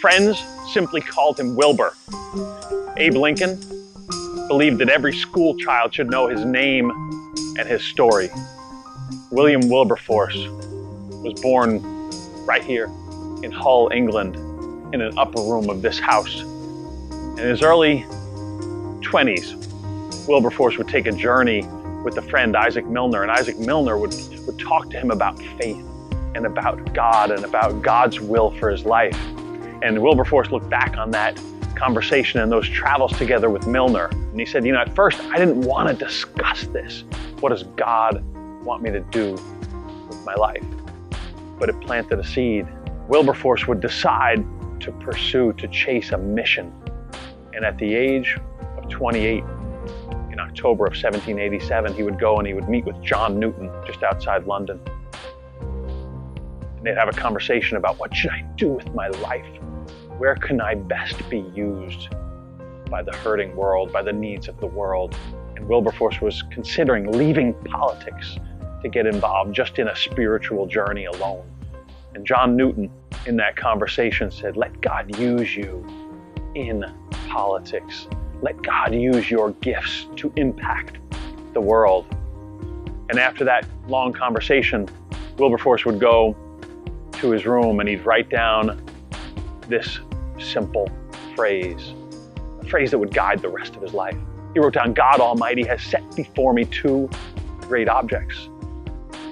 Friends simply called him Wilbur. Abe Lincoln believed that every school child should know his name and his story. William Wilberforce was born right here in Hull, England, in an upper room of this house. In his early 20s, Wilberforce would take a journey with a friend, Isaac Milner, and Isaac Milner would talk to him about faith and about God and about God's will for his life. And Wilberforce looked back on that conversation and those travels together with Milner, and he said, you know, at first I didn't want to discuss this. What does God want me to do with my life? But it planted a seed. Wilberforce would decide to pursue, to chase a mission. And at the age of 28, in October of 1787, he would go and he would meet with John Newton just outside London. And they'd have a conversation about, what should I do with my life? Where can I best be used by the hurting world, by the needs of the world? And Wilberforce was considering leaving politics to get involved just in a spiritual journey alone. And John Newton, in that conversation, said, let God use you in politics. Let God use your gifts to impact the world. And after that long conversation, Wilberforce would go to his room and he'd write down this simple phrase, a phrase that would guide the rest of his life. He wrote down, God Almighty has set before me two great objects,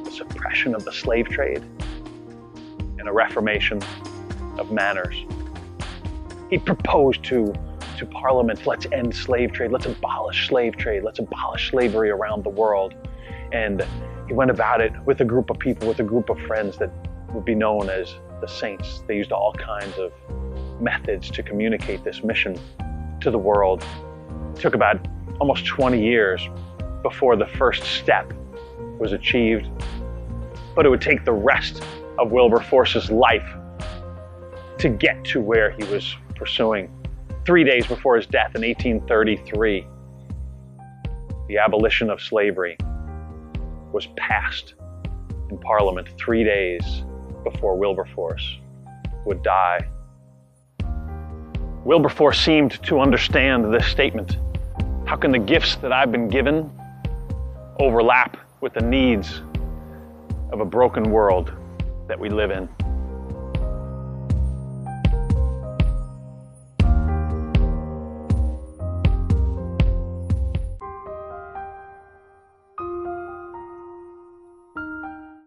the suppression of the slave trade and a reformation of manners. He proposed to Parliament, let's end slave trade, let's abolish slave trade, let's abolish slavery around the world. And he went about it with a group of people, with a group of friends that would be known as the Saints. They used all kinds of methods to communicate this mission to the world. It took about almost 20 years before the first step was achieved, but it would take the rest of Wilberforce's life to get to where he was pursuing. 3 days before his death in 1833, the abolition of slavery was passed in Parliament 3 days before Wilberforce would die. Wilberforce seemed to understand this statement. How can the gifts that I've been given overlap with the needs of a broken world that we live in?